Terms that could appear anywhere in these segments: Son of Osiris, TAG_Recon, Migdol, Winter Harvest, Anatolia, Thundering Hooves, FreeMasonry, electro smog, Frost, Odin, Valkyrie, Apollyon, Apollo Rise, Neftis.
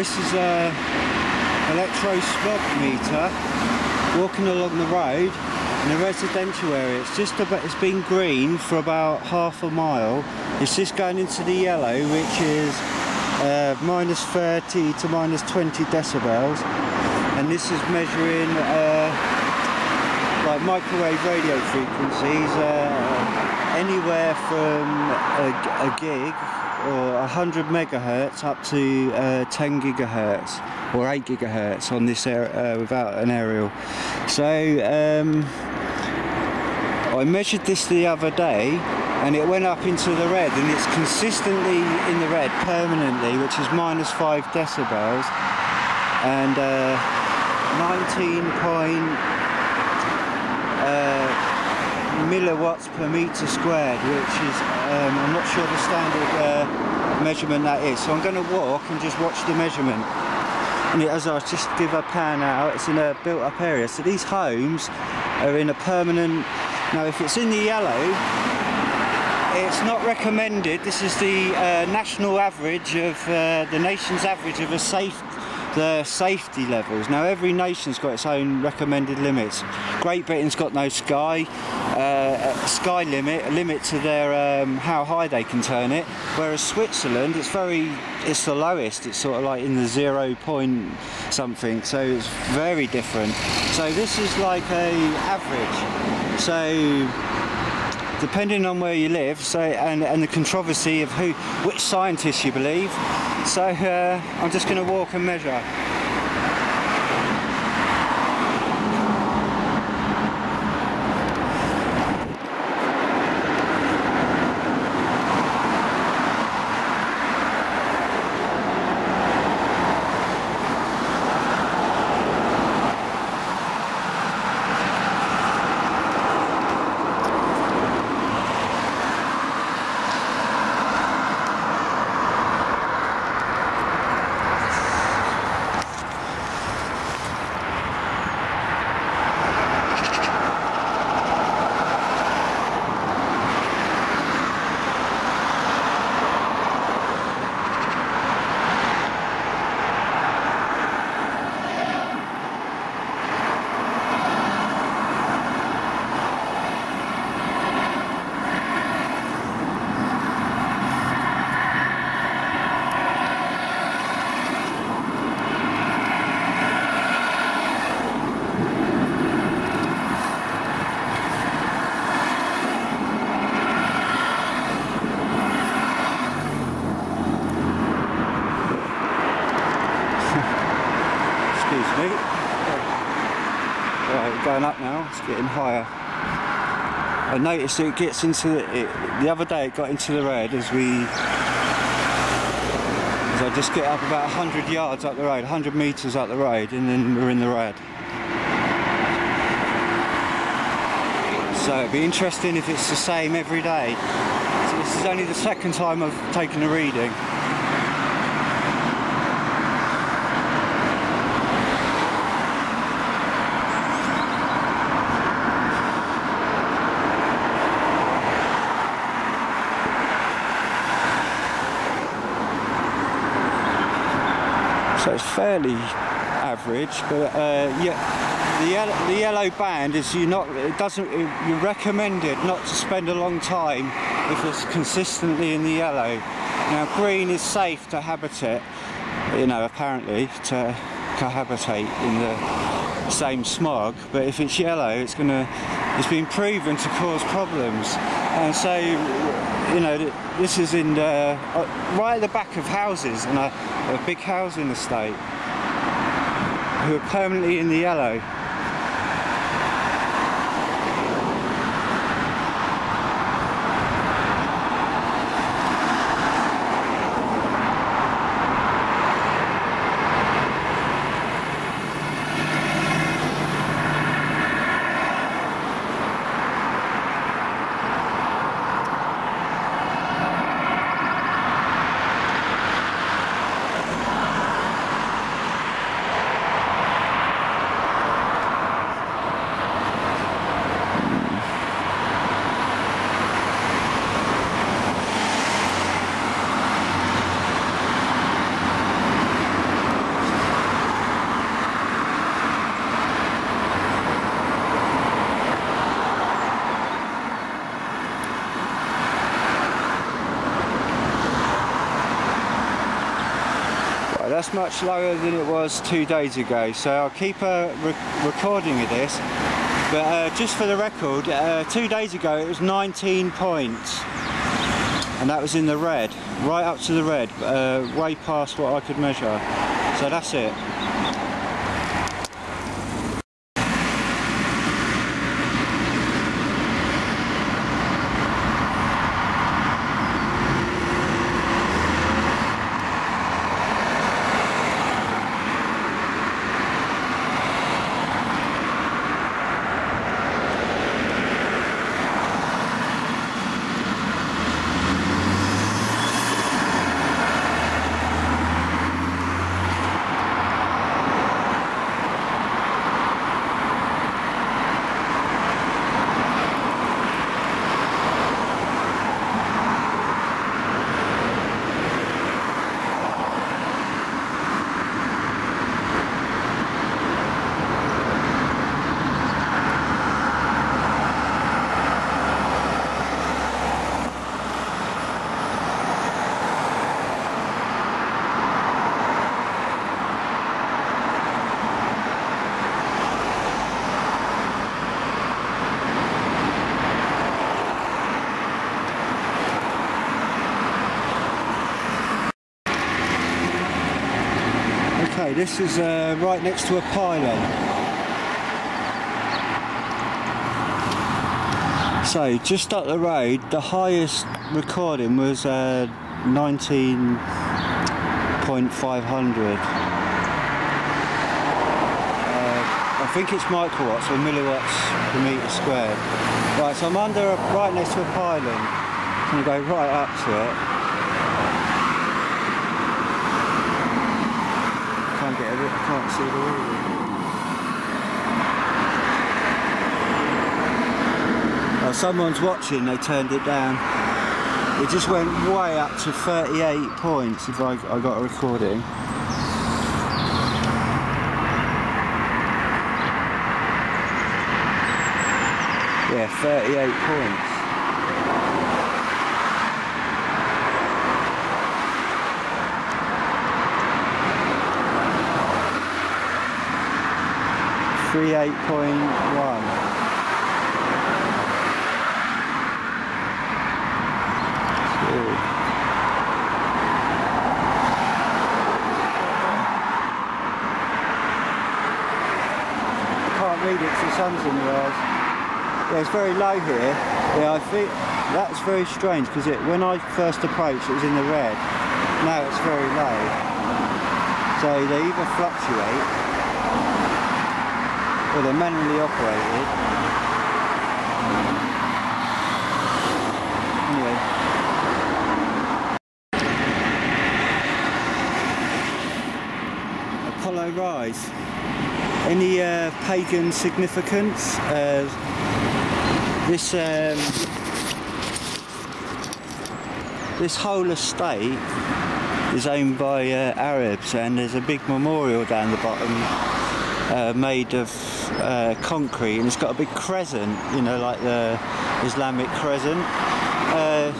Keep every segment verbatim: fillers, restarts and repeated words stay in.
This is a electro smog meter walking along the road in a residential area. It's just about, it's been green for about half a mile. It's just going into the yellow, which is uh, minus thirty to minus twenty decibels, and this is measuring uh, like microwave radio frequencies, uh, anywhere from a, a gig or one hundred megahertz up to uh, ten gigahertz or eight gigahertz on this air, uh, without an aerial. So um, I measured this the other day and it went up into the red, and it's consistently in the red permanently, which is minus five decibels and uh, nineteen point milliwatts per meter squared, which is um, I'm not sure the standard uh, measurement that is. So I'm going to walk and just watch the measurement. And as I just give a pan out, it's in a built-up area. So these homes are in a permanent. Now, if it's in the yellow, it's not recommended. This is the uh, national average of uh, the nation's average of a safe. The safety levels. Now every nation's got its own recommended limits. Great Britain's got no sky uh, sky limit, a limit to their um, how high they can turn it. Whereas Switzerland, it's very, it's the lowest. It's sort of like in the zero point something. So it's very different. So this is like a average. So, depending on where you live, so and, and the controversy of who, which scientists you believe. So uh, I'm just going to walk and measure. Right, going up now, it's getting higher. I noticed it gets into the, it, the other day it got into the red as we, as I just get up about one hundred yards up the road, one hundred metres up the road, and then we're in the red. So it'd be interesting if it's the same every day. So this is only the second time I've taken a reading. So it's fairly average, but uh, yeah, the, yellow, the yellow band is you not. It doesn't. It, you're recommended not to spend a long time if it's consistently in the yellow. Now green is safe to habitat, you know, apparently to cohabitate in the same smog. But if it's yellow, it's gonna. It's been proven to cause problems, and so you know this is in the, right at the back of houses and I. A big housing estate who are permanently in the yellow. that's much lower than it was two days ago, so I'll keep a re recording of this, but uh, just for the record, uh, two days ago it was nineteen points, and that was in the red, right up to the red, uh, way past what I could measure, so that's it. This is uh, right next to a pylon. So just up the road, the highest recording was uh, nineteen point five hundred. Uh, I think it's microwatts or milliwatts per metre squared. Right, so I'm under a, right next to a pylon. I'm going to go right up to it. I can't see the wall. Oh, someone's watching, they turned it down. It just went way up to thirty-eight points if I, I got a recording. Yeah, thirty-eight points. thirty-eight point one. I can't read it because the sun's in the eyes. Yeah, it's very low here. Yeah, I think that's very strange because it when I first approached it was in the red. Now it's very low. So they either fluctuate. Well, they're manually operated. Anyway. Apollo Rise. Any uh, pagan significance? Uh, this um, this whole estate is owned by uh, Arabs, and there's a big memorial down the bottom. Uh, made of uh, concrete, and it's got a big crescent, you know, like the Islamic crescent. Uh,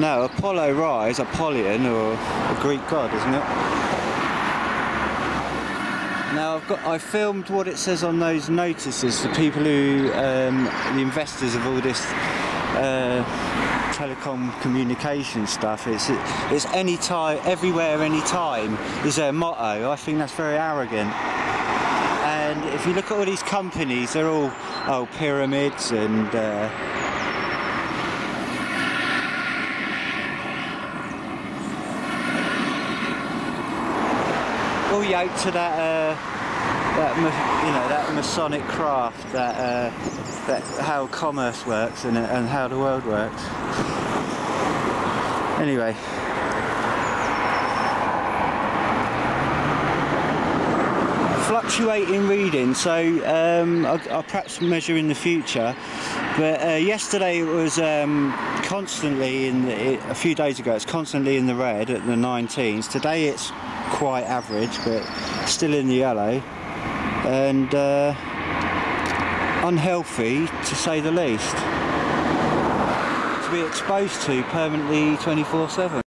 now, Apollo Rise, Apollyon, or a Greek god, isn't it? Now, I've got, I filmed what it says on those notices, the people who, um, the investors of all this uh, telecom communication stuff. It's, it's any time, everywhere, any time is their motto. I think that's very arrogant. And if you look at all these companies, they're all oh, pyramids and uh, all yoked to that, uh, that you know, that Masonic craft, that uh, that how commerce works and and how the world works. Anyway. Fluctuating reading, so um, I'll, I'll perhaps measure in the future, but uh, yesterday it was um, constantly in the, it, a few days ago it's constantly in the red at the nineteens, today it's quite average but still in the yellow, and uh, unhealthy to say the least, to be exposed to permanently twenty-four seven.